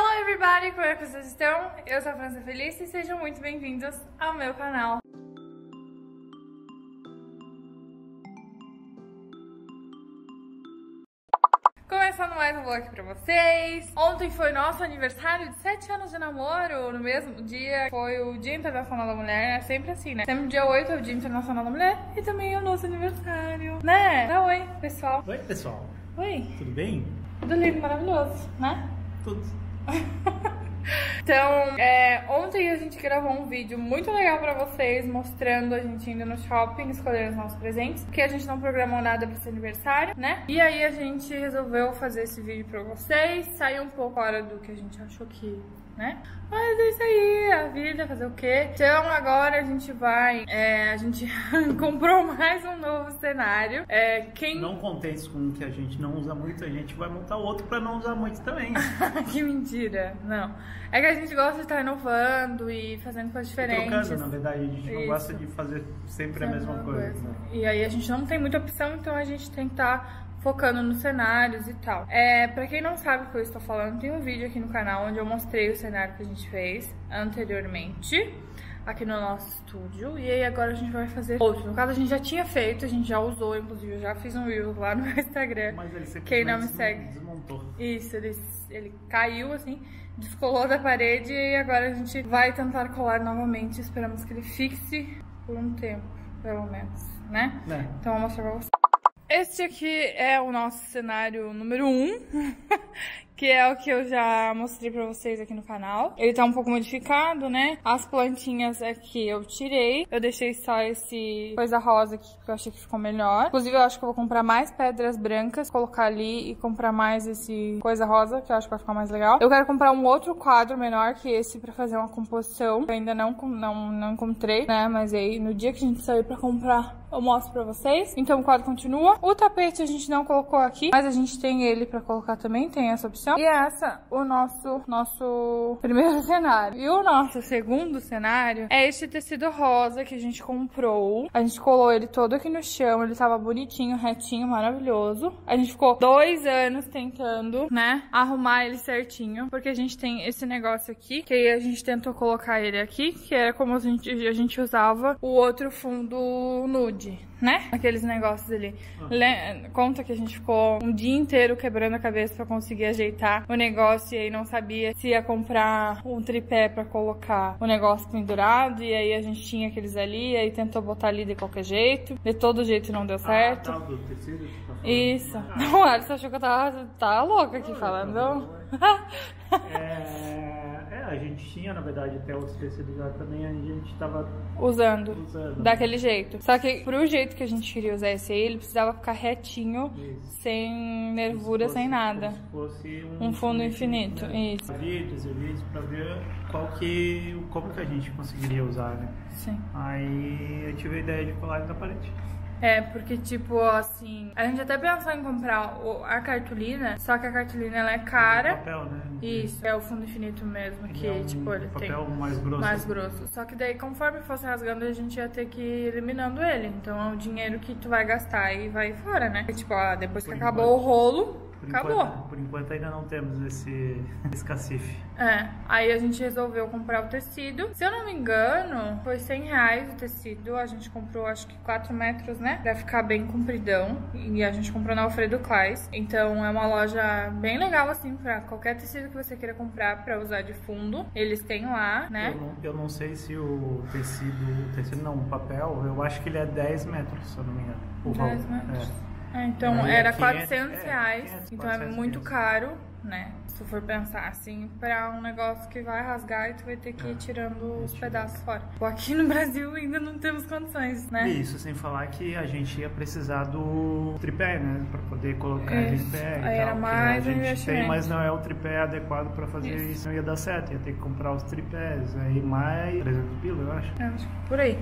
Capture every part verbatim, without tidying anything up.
Hello everybody, como é que vocês estão? Eu sou a Fransanfelice e sejam muito bem-vindos ao meu canal. Começando mais um vlog pra vocês. Ontem foi nosso aniversário de sete anos de namoro. No mesmo dia foi o Dia Internacional da Mulher, né? Sempre assim, né? Sempre dia oito é o Dia Internacional da Mulher. E também é o nosso aniversário, né? Dá oi, pessoal. Oi, pessoal. Oi. Tudo bem? Tudo lindo, maravilhoso, né? Tudo. Então, é, ontem a gente gravou um vídeo muito legal pra vocês, mostrando a gente indo no shopping, escolhendo os nossos presentes, porque a gente não programou nada pra esse aniversário, né? E aí a gente resolveu fazer esse vídeo pra vocês, saiu um pouco fora do que a gente achou que... né? Mas é isso aí, a vida, fazer o quê? Então agora a gente vai, é, a gente comprou mais um novo cenário. É, quem... Não contente com o que a gente não usa muito, a gente vai montar outro pra não usar muito também. Que mentira, não. É que a gente gosta de estar inovando e fazendo coisas diferentes. Trocando, na verdade, a gente não isso. gosta de fazer sempre a mesma, a mesma coisa. coisa. E aí a gente não tem muita opção, então a gente tem que estar... focando nos cenários e tal. É, pra quem não sabe o que eu estou falando, tem um vídeo aqui no canal onde eu mostrei o cenário que a gente fez anteriormente, aqui no nosso estúdio. E aí agora a gente vai fazer outro. No caso a gente já tinha feito, a gente já usou, inclusive eu já fiz um reel lá no Instagram. Mas ele simplesmente quem não me segue, desmontou. Isso, ele, ele caiu assim, descolou da parede e agora a gente vai tentar colar novamente. Esperamos que ele fixe por um tempo, pelo menos, né? É. Então eu vou mostrar pra vocês. Este aqui é o nosso cenário número um, que é o que eu já mostrei pra vocês aqui no canal. Ele tá um pouco modificado, né? As plantinhas aqui eu tirei. Eu deixei só esse coisa rosa aqui, que eu achei que ficou melhor. Inclusive, eu acho que eu vou comprar mais pedras brancas, colocar ali e comprar mais esse coisa rosa, que eu acho que vai ficar mais legal. Eu quero comprar um outro quadro menor que esse pra fazer uma composição. Eu ainda não, não, não encontrei, né? Mas aí, no dia que a gente sair pra comprar... eu mostro pra vocês. Então o quadro continua. O tapete a gente não colocou aqui, mas a gente tem ele pra colocar também, tem essa opção. E essa, o nosso, nosso primeiro cenário. E o nosso segundo cenário é este tecido rosa que a gente comprou. A gente colou ele todo aqui no chão, ele tava bonitinho, retinho, maravilhoso. A gente ficou dois anos tentando, né, arrumar ele certinho, porque a gente tem esse negócio aqui, que aí a gente tentou colocar ele aqui, que era como a gente, a gente usava o outro fundo nude, né? Aqueles negócios ali. Le- conta que a gente ficou um dia inteiro quebrando a cabeça pra conseguir ajeitar o negócio e aí não sabia se ia comprar um tripé pra colocar o negócio pendurado e aí a gente tinha aqueles ali e aí tentou botar ali de qualquer jeito. De todo jeito não deu certo. Ah, tá, do tecido que tá falando. Isso. Ah. Não, a Alisson achou que eu tava, tava louca aqui falando. É... a gente tinha, na verdade, até os tecidos já também, a gente tava usando, usando daquele jeito. Só que pro jeito que a gente queria usar esse aí, ele precisava ficar retinho, isso. sem nervura, fosse, sem nada. Como se fosse um, um fundo infinito, né? Isso. Vídeos e vídeos pra ver qual que, como que a gente conseguiria usar, né? Sim. Aí eu tive a ideia de colar ele na parede. É, porque tipo, assim, a gente até pensou em comprar a cartolina, só que a cartolina ela é cara. É papel, né? Isso, é o fundo infinito mesmo, que é um tipo, ele papel tem papel mais grosso. Mais grosso. Só que daí, conforme fosse rasgando, a gente ia ter que ir eliminando ele. Então é o dinheiro que tu vai gastar e vai fora, né? Porque, tipo, ó, depois que por acabou enquanto. o rolo... Por Acabou. Enquanto, por enquanto ainda não temos esse, esse cacife. É, aí a gente resolveu comprar o tecido. Se eu não me engano, foi cem reais o tecido. A gente comprou, acho que quatro metros, né? Pra ficar bem compridão. E a gente comprou na Alfredo Klaes. Então é uma loja bem legal, assim, pra qualquer tecido que você queira comprar pra usar de fundo. Eles têm lá, né? Eu não, eu não sei se o tecido... tecido não, o papel, eu acho que ele é dez metros, se eu não me engano. O dez metros. É. É, então é, era quatrocentos reais, é, então é muito caro, né? Se tu for pensar assim, pra um negócio que vai rasgar e tu vai ter que ir tirando os pedaços fora. Aqui no Brasil ainda não temos condições, né? Isso, sem falar que a gente ia precisar do tripé, né? Pra poder colocar isso. tripé e era tal. Mais a gente tem, mas não é o tripé adequado pra fazer isso. isso. Não ia dar certo, ia ter que comprar os tripés, aí mais trezentos pila, eu acho. É, por aí.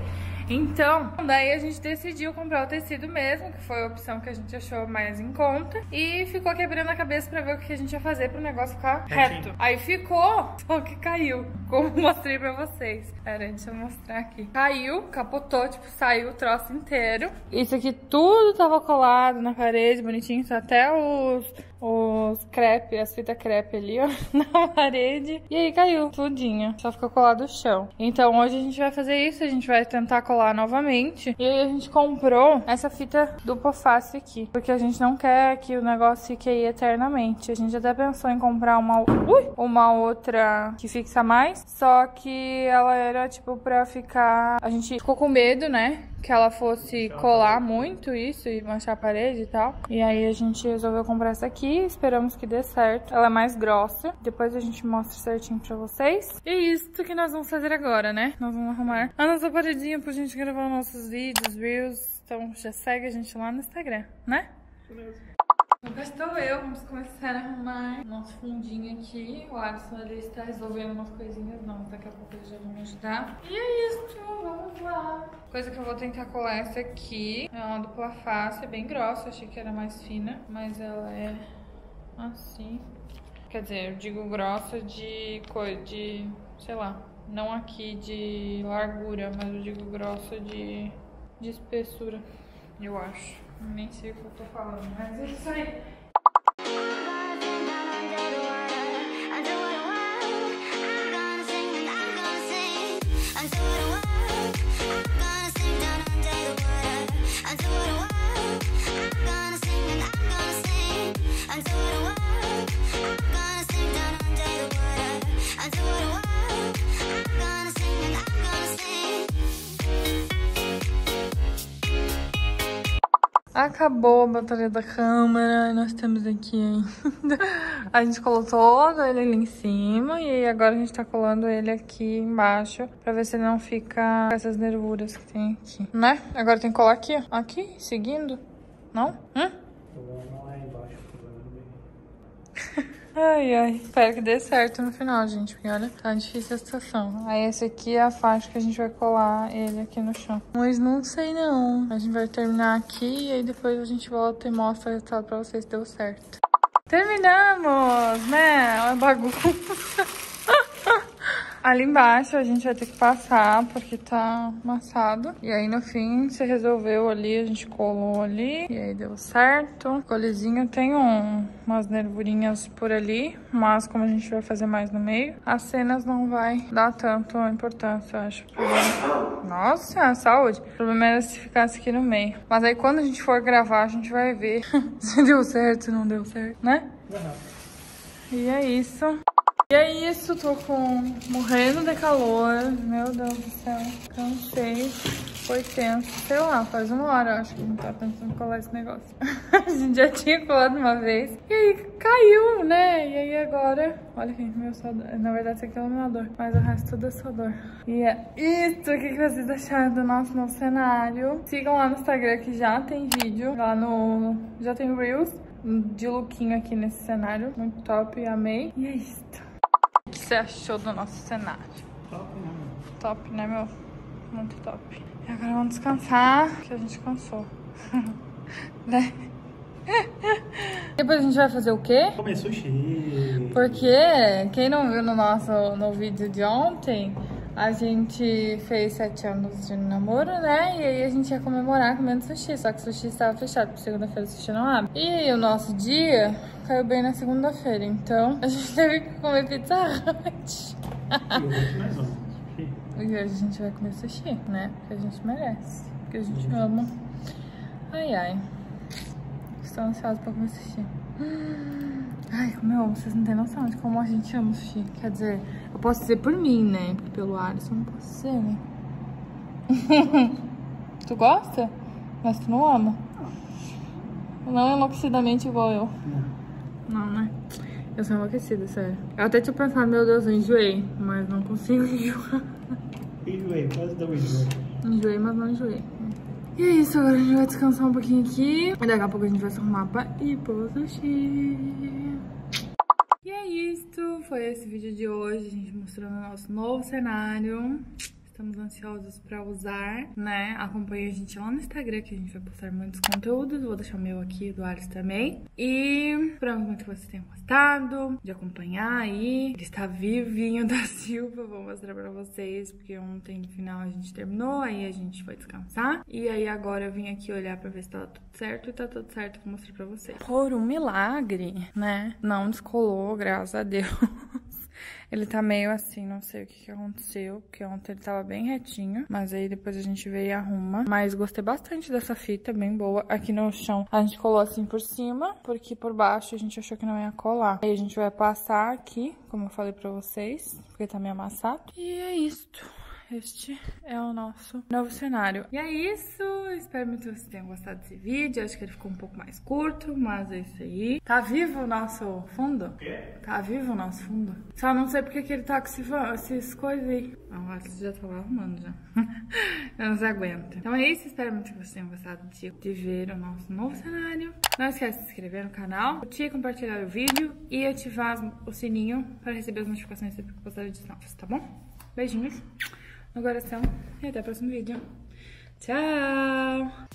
Então, daí a gente decidiu comprar o tecido mesmo, que foi a opção que a gente achou mais em conta. E ficou quebrando a cabeça pra ver o que a gente ia fazer pro negócio ficar reto. Aí ficou, só que caiu, como mostrei pra vocês. Pera, deixa eu mostrar aqui. Caiu, capotou, tipo, saiu o troço inteiro. Isso aqui tudo tava colado na parede, bonitinho, só até os... os crepe, as fitas crepe ali, ó, na parede. E aí caiu tudinho, só ficou colado no chão. Então hoje a gente vai fazer isso, a gente vai tentar colar novamente. E aí a gente comprou essa fita do poface aqui, porque a gente não quer que o negócio fique aí eternamente. A gente até pensou em comprar uma, ui, uma outra que fixa mais, só que ela era tipo pra ficar... A gente ficou com medo, né? Que ela fosse colar muito isso e manchar a parede e tal. E aí a gente resolveu comprar essa aqui. Esperamos que dê certo. Ela é mais grossa. Depois a gente mostra certinho pra vocês. E é isso que nós vamos fazer agora, né? Nós vamos arrumar a nossa paredinha pra gente gravar nossos vídeos, reels. Então já segue a gente lá no Instagram, né? Isso mesmo. Nunca estou eu, vamos começar a arrumar nosso fundinho aqui. O Alisson ali está resolvendo umas coisinhas, não, daqui a pouco ele já vai me ajudar. E é isso, vamos lá. Coisa que eu vou tentar colar é essa aqui. É uma dupla face, é bem grossa, achei que era mais fina, mas ela é assim. Quer dizer, eu digo grossa de cor de, sei lá, não aqui de largura, mas eu digo grossa de, de espessura, eu acho. Nem sei o que eu tô falando, mas é isso aí. Acabou a batalha da câmera e nós temos aqui ainda. A gente colou todo ele ali em cima e agora a gente tá colando ele aqui embaixo pra ver se ele não fica com essas nervuras que tem aqui, né? Agora tem que colar aqui, ó. Aqui, seguindo. Não? Hum? O problema não é embaixo, o problema é bem. Ai, ai. Espero que dê certo no final, gente, porque olha, tá difícil a situação. Aí esse aqui é a faixa que a gente vai colar ele aqui no chão. Mas não sei não. A gente vai terminar aqui e aí depois a gente volta e mostra o resultado pra vocês se deu certo. Terminamos, né? É uma bagunça. Ali embaixo a gente vai ter que passar, porque tá amassado. E aí no fim se resolveu ali, a gente colou ali. E aí deu certo. Ficou lisinho, tem um, umas nervurinhas por ali. Mas como a gente vai fazer mais no meio, as cenas não vai dar tanto importância, eu acho. Porque... Nossa, saúde. O problema era se ficasse aqui no meio. Mas aí quando a gente for gravar, a gente vai ver se deu certo, se não deu certo, né? Uhum. E é isso. E é isso, tô com... morrendo de calor, meu Deus do céu, cansei, foi tenso, sei lá, faz uma hora eu acho que a gente tá pensando em colar esse negócio. A gente já tinha colado uma vez, e aí caiu, né, e aí agora, olha gente, meu suador, na verdade isso aqui é o meu dor, mas o resto tudo é suador. E é isso, o que vocês acharam do nosso novo cenário? Sigam lá no Instagram que já tem vídeo, lá no... já tem Reels de lookinho aqui nesse cenário, muito top, amei, e é isso. O que você achou do nosso cenário? Top, né, meu? Top, né, meu? Muito top. E agora vamos descansar, porque a gente cansou. Né? Depois a gente vai fazer o quê? Comer sushi. Porque, quem não viu no nosso no vídeo de ontem, a gente fez sete anos de namoro, né? E aí a gente ia comemorar comendo sushi. Só que o sushi estava fechado, porque segunda-feira o sushi não abre. E o nosso dia caiu bem na segunda-feira. Então, a gente teve que comer pizza antes. E hoje nós vamos comer sushi. E hoje a gente vai comer sushi, né? Porque a gente merece. Porque a gente uhum. ama. Ai, ai. Estou ansiosa pra comer sushi. Ai, como eu amo, vocês não têm noção de como a gente ama sushi. Quer dizer, eu posso dizer por mim, né? Porque pelo Alisson eu não posso dizer, né? Tu gosta? Mas tu não ama? Não enlouquecidamente igual eu. Não, não né? Eu sou enlouquecida, sério. Eu até tinha pensado, meu Deus, eu enjoei. Mas não consigo enjoar. Enjoei, quase não enjoei. Enjoei, mas não enjoei. E é isso, agora a gente vai descansar um pouquinho aqui. E daqui a pouco a gente vai se arrumar pra ir pro sushi. E é isso, foi esse vídeo de hoje. A gente mostrando o nosso novo cenário. estamos ansiosos pra usar, né? Acompanhe a gente lá no Instagram, que a gente vai postar muitos conteúdos. Vou deixar o meu aqui, do Alisson também. E esperamos muito que vocês tenham gostado de acompanhar aí. Ele está vivinho da Silva, vou mostrar pra vocês, porque ontem no final a gente terminou, aí a gente foi descansar. E aí agora eu vim aqui olhar pra ver se tá tudo certo, e tá tudo certo, vou mostrar pra vocês. Por um milagre, né? Não descolou, graças a Deus. Ele tá meio assim, não sei o que que aconteceu, porque ontem ele tava bem retinho, mas aí depois a gente veio e arruma. Mas gostei bastante dessa fita, bem boa. Aqui no chão a gente colou assim por cima, porque por baixo a gente achou que não ia colar. Aí a gente vai passar aqui, como eu falei pra vocês, porque tá meio amassado. E é isto. Este é o nosso novo cenário. E é isso, espero muito que vocês tenham gostado desse vídeo. Acho que ele ficou um pouco mais curto, mas é isso aí. Tá vivo o nosso fundo? Tá vivo o nosso fundo? Só não sei porque que ele tá com esse, esses coisas aí. Agora você já tá lá arrumando já. Eu não se aguenta. Então é isso, espero muito que vocês tenham gostado de, de ver o nosso novo cenário. Não esquece de se inscrever no canal, curtir, compartilhar o vídeo e ativar o sininho para receber as notificações sempre que postar vídeos novos, tá bom? Beijinhos no coração e até o próximo vídeo. Tchau!